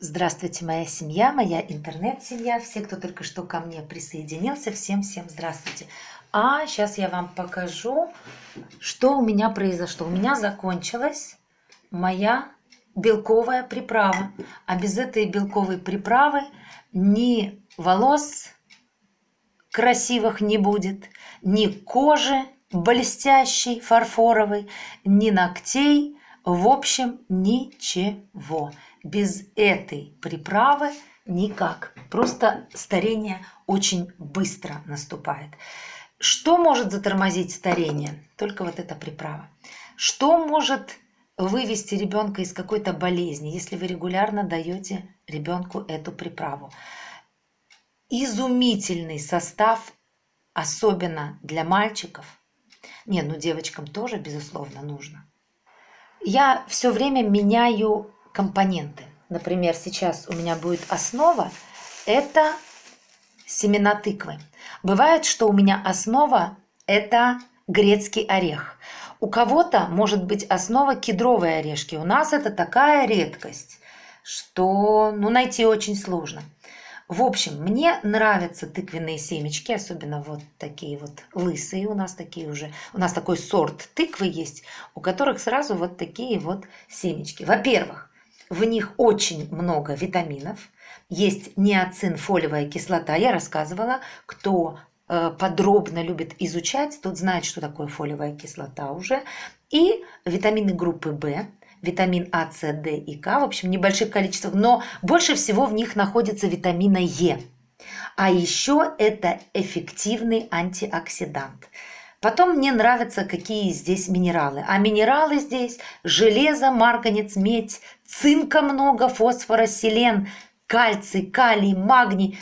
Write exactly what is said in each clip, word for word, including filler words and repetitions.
Здравствуйте, моя семья, моя интернет-семья, все, кто только что ко мне присоединился, всем-всем здравствуйте. А сейчас я вам покажу, что у меня произошло. У меня закончилась моя белковая приправа. А без этой белковой приправы ни волос красивых не будет, ни кожи блестящей, фарфоровой, ни ногтей. В общем, ничего. Без этой приправы никак. Просто старение очень быстро наступает. Что может затормозить старение? Только вот эта приправа. Что может вывести ребенка из какой-то болезни, если вы регулярно даете ребенку эту приправу? Изумительный состав, особенно для мальчиков. Нет, ну девочкам тоже, безусловно, нужно. Я все время меняю компоненты. Например, сейчас у меня будет основа. Это семена тыквы. Бывает, что у меня основа – это грецкий орех. У кого-то может быть основа кедровые орешки. У нас это такая редкость, что ну, найти очень сложно. В общем, мне нравятся тыквенные семечки, особенно вот такие вот лысые у нас такие уже. У нас такой сорт тыквы есть, у которых сразу вот такие вот семечки. Во-первых, в них очень много витаминов. Есть неоцинфолиевая кислота. Я рассказывала, кто подробно любит изучать, тот знает, что такое фолиевая кислота уже. И витамины группы В. Витамин А, С, Д и К, в общем, в небольших количествах, но больше всего в них находится витамина Е. А еще это эффективный антиоксидант. Потом мне нравятся, какие здесь минералы. А минералы здесь железо, марганец, медь, цинка много, фосфора, селен, кальций, калий, магний.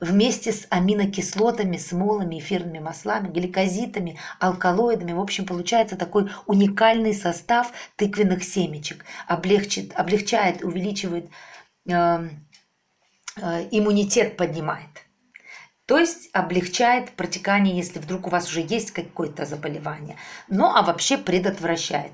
Вместе с аминокислотами, смолами, эфирными маслами, гликозидами, алкалоидами. В общем, получается такой уникальный состав тыквенных семечек. Облегчит, облегчает, увеличивает, э, э, иммунитет поднимает. То есть облегчает протекание, если вдруг у вас уже есть какое-то заболевание. Ну, а вообще предотвращает.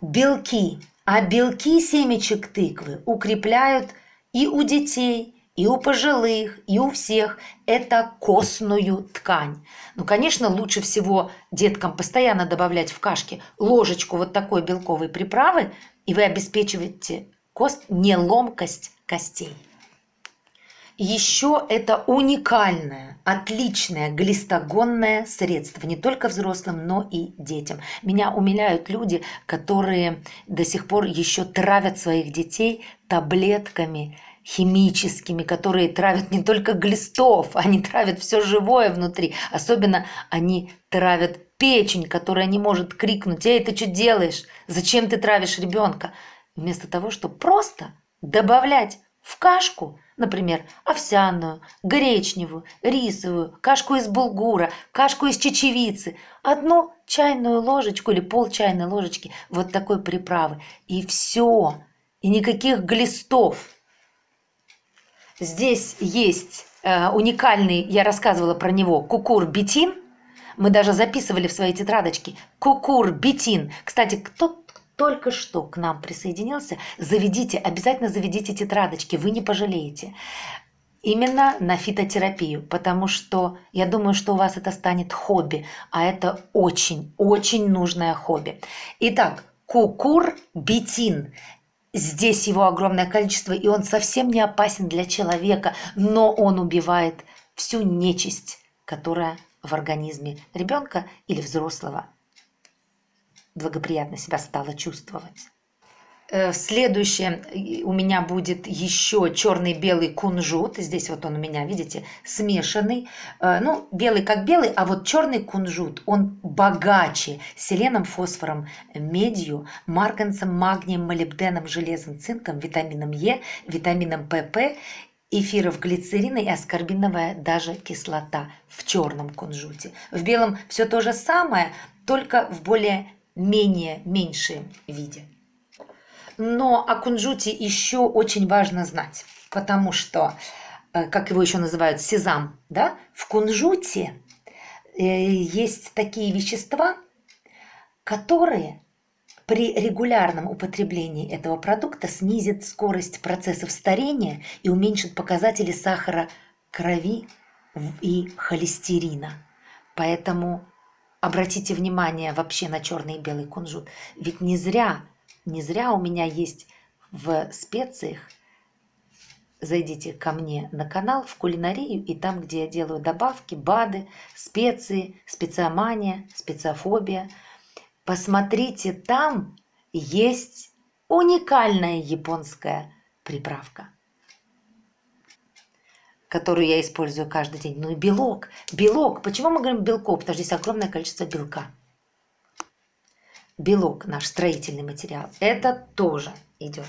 Белки. А белки семечек тыквы укрепляют и у детей, и у пожилых, и у всех. Это костную ткань. Ну, конечно, лучше всего деткам постоянно добавлять в кашки ложечку вот такой белковой приправы, и вы обеспечиваете кост, неломкость костей. Еще это уникальное, отличное глистогонное средство не только взрослым, но и детям. Меня умиляют люди, которые до сих пор еще травят своих детей таблетками химическими, которые травят не только глистов, они травят все живое внутри. Особенно они травят печень, которая не может крикнуть: «Эй, ты что делаешь? Зачем ты травишь ребенка?» Вместо того, чтобы просто добавлять в кашку, например, овсяную, гречневую, рисовую, кашку из булгура, кашку из чечевицы, одну чайную ложечку или пол чайной ложечки вот такой приправы. И все. И никаких глистов. Здесь есть э, уникальный, я рассказывала про него, кукурбитин. Мы даже записывали в свои тетрадочки. Кукурбитин. Кстати, кто только что к нам присоединился, заведите, обязательно заведите тетрадочки, вы не пожалеете. Именно на фитотерапию, потому что я думаю, что у вас это станет хобби, а это очень-очень нужное хобби. Итак, кукурбитин. Здесь его огромное количество, и он совсем не опасен для человека, но он убивает всю нечисть, которая в организме ребенка или взрослого благоприятно себя стала чувствовать. Следующее у меня будет еще черный-белый кунжут. Здесь вот он у меня, видите, смешанный. Ну, белый как белый, а вот черный кунжут, он богаче селеном, фосфором, медью, марганцем, магнием, молибденом, железом, цинком, витамином Е, витамином ПП, эфиров глицерина и аскорбиновая даже кислота в черном кунжуте. В белом все то же самое, только в более-менее меньшем виде. Но о кунжуте еще очень важно знать, потому что, как его еще называют, сезам, да? В кунжуте есть такие вещества, которые При регулярном употреблении этого продукта снизит скорость процессов старения и уменьшит показатели сахара крови и холестерина. Поэтому обратите внимание вообще на черный и белый кунжут. Ведь не зря, не зря у меня есть в специях. Зайдите ко мне на канал в кулинарию, и там, где я делаю добавки, БАДы, специи, специомания, специофобия. Посмотрите, там есть уникальная японская приправка, которую я использую каждый день. Ну и белок. Белок. Почему мы говорим белко? Потому что здесь огромное количество белка. Белок, наш строительный материал, это тоже идет.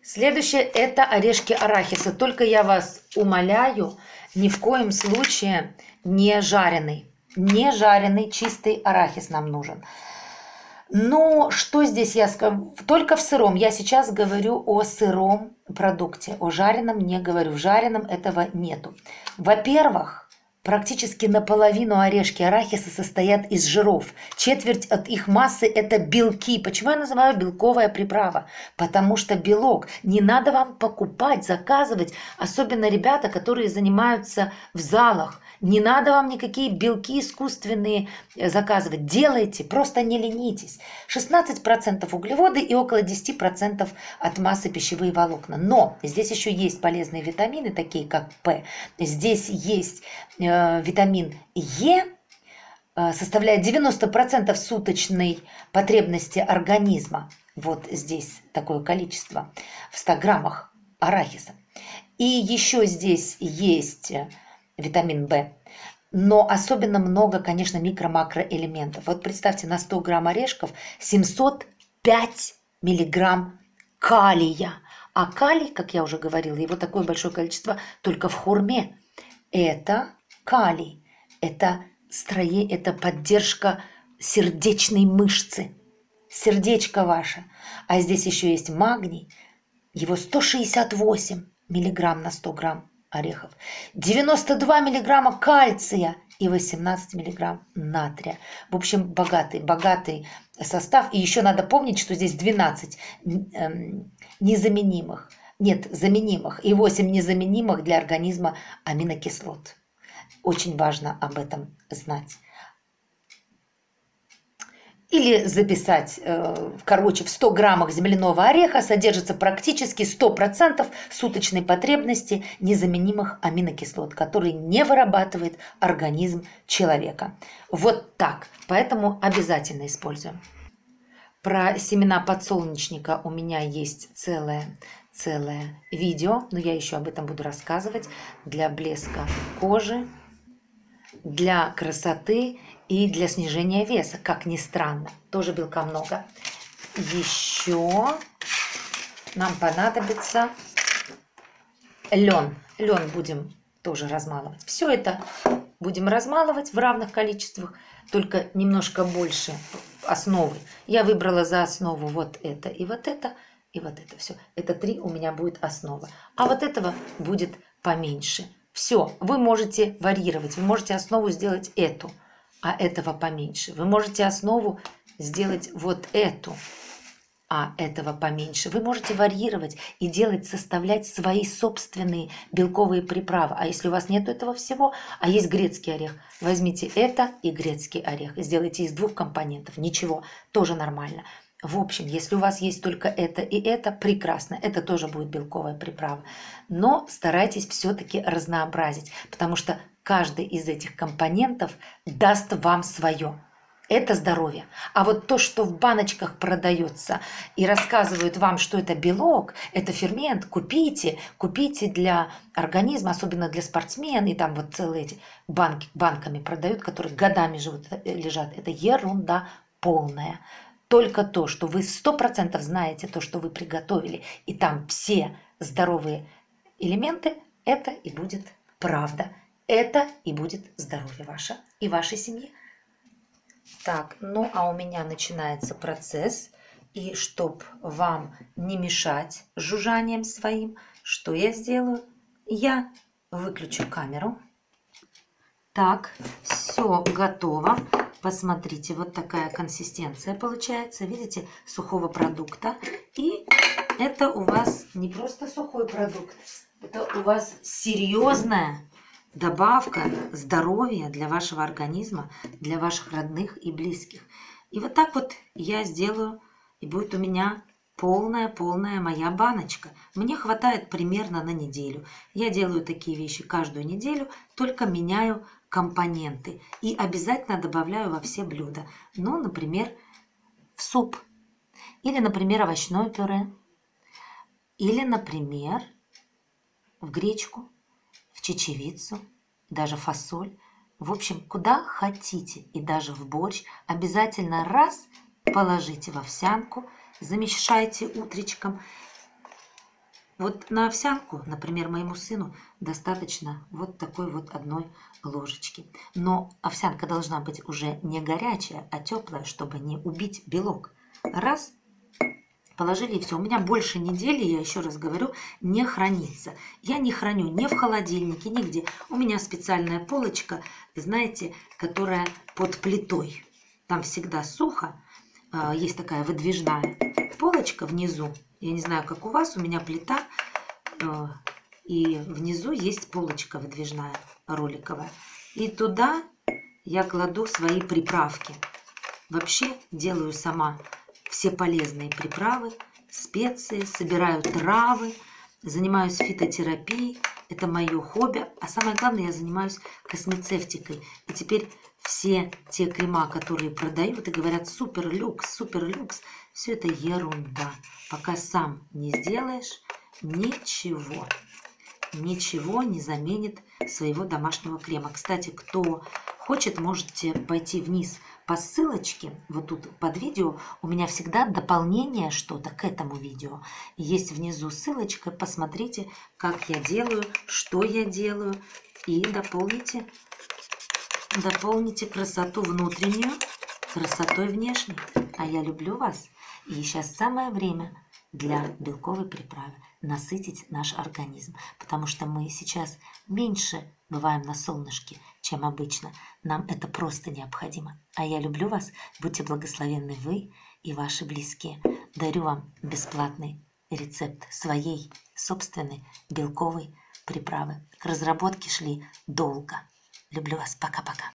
Следующее – это орешки арахиса. Только я вас умоляю, ни в коем случае не жареный. Не жареный, чистый арахис нам нужен. Но что здесь я скажу? Только в сыром. Я сейчас говорю о сыром продукте. О жареном не говорю. В жареном этого нету. Во-первых, практически наполовину орешки арахиса состоят из жиров. Четверть от их массы – это белки. Почему я называю белковая приправа? Потому что белок. Не надо вам покупать, заказывать. Особенно ребята, которые занимаются в залах. Не надо вам никакие белки искусственные заказывать. Делайте, просто не ленитесь. шестнадцать процентов углеводы и около десять процентов от массы пищевые волокна. Но здесь еще есть полезные витамины, такие как П. Здесь есть витамин Е, составляет девяносто процентов суточной потребности организма. Вот здесь такое количество в ста граммах арахиса. И еще здесь есть витамин В. Но особенно много, конечно, микро-макроэлементов. Вот представьте, на сто грамм орешков семьсот пять миллиграмм калия. А калий, как я уже говорила, его такое большое количество только в хурме. Это калий, это строение, это поддержка сердечной мышцы, сердечко ваше. А здесь еще есть магний, его сто шестьдесят восемь миллиграмм на сто грамм орехов, девяносто два миллиграмма кальция и восемнадцать миллиграмм натрия. В общем, богатый, богатый состав. И еще надо помнить, что здесь двенадцать незаменимых, нет, заменимых и восемь незаменимых для организма аминокислот. Очень важно об этом знать. Или записать, короче, в сто граммах земляного ореха содержится практически сто процентов суточной потребности незаменимых аминокислот, которые не вырабатывает организм человека. Вот так. Поэтому обязательно используем. Про семена подсолнечника у меня есть целое, целое видео, но я еще об этом буду рассказывать. Для блеска кожи, для красоты и для снижения веса, как ни странно. Тоже белка много. Еще нам понадобится лен. Лен будем тоже размалывать. Все это будем размалывать в равных количествах, только немножко больше основы. Я выбрала за основу вот это и вот это, и вот это все. Это три у меня будет основа. А вот этого будет поменьше. Все, вы можете варьировать. Вы можете основу сделать эту, а этого поменьше. Вы можете основу сделать вот эту, а этого поменьше. Вы можете варьировать и делать, составлять свои собственные белковые приправы. А если у вас нет этого всего, а есть грецкий орех, возьмите это и грецкий орех. Сделайте из двух компонентов. Ничего, тоже нормально. В общем, если у вас есть только это и это, прекрасно. Это тоже будет белковая приправа. Но старайтесь все-таки разнообразить, потому что каждый из этих компонентов даст вам свое. Это здоровье. А вот то, что в баночках продается и рассказывают вам, что это белок, это фермент, купите, купите для организма, особенно для спортсмен, и там вот целые эти банки банками продают, которые годами живут, лежат. Это ерунда полная. Только то, что вы сто процентов знаете, то, что вы приготовили, и там все здоровые элементы, это и будет правда. Это и будет здоровье ваше и вашей семьи. Так, ну а у меня начинается процесс. И чтобы вам не мешать жужжанием своим, что я сделаю? Я выключу камеру. Так, все готово. Посмотрите, вот такая консистенция получается, видите, сухого продукта. И это у вас не просто сухой продукт, это у вас серьезная добавка здоровья для вашего организма, для ваших родных и близких. И вот так вот я сделаю, и будет у меня полная-полная моя баночка. Мне хватает примерно на неделю. Я делаю такие вещи каждую неделю, только меняю компоненты. И обязательно добавляю во все блюда. Ну, например, в суп. Или, например, овощное пюре. Или, например, в гречку, в чечевицу, даже фасоль. В общем, куда хотите. И даже в борщ обязательно раз положите в овсянку. Замешайте утречком. Вот на овсянку, например, моему сыну достаточно вот такой вот одной ложечки. Но овсянка должна быть уже не горячая, а теплая, чтобы не убить белок. Раз, положили, и все. У меня больше недели, я еще раз говорю, не хранится. Я не храню ни в холодильнике, нигде. У меня специальная полочка, знаете, которая под плитой. Там всегда сухо. Есть такая выдвижная полочка внизу. Я не знаю, как у вас, у меня плита. И внизу есть полочка выдвижная, роликовая. И туда я кладу свои приправки. Вообще делаю сама все полезные приправы, специи, собираю травы, занимаюсь фитотерапией. Это мое хобби. А самое главное, я занимаюсь космецевтикой. И теперь все те крема, которые продают и говорят супер люкс, супер люкс, все это ерунда. Пока сам не сделаешь, ничего, ничего не заменит своего домашнего крема. Кстати, кто хочет, можете пойти вниз по ссылочке, вот тут под видео. У меня всегда дополнение что-то к этому видео. Есть внизу ссылочка, посмотрите, как я делаю, что я делаю, и дополните. Дополните красоту внутреннюю красотой внешней. А я люблю вас. И сейчас самое время для белковой приправы. Насытить наш организм. Потому что мы сейчас меньше бываем на солнышке, чем обычно. Нам это просто необходимо. А я люблю вас. Будьте благословенны вы и ваши близкие. Дарю вам бесплатный рецепт своей собственной белковой приправы. К разработке шли долго. Люблю вас. Пока-пока.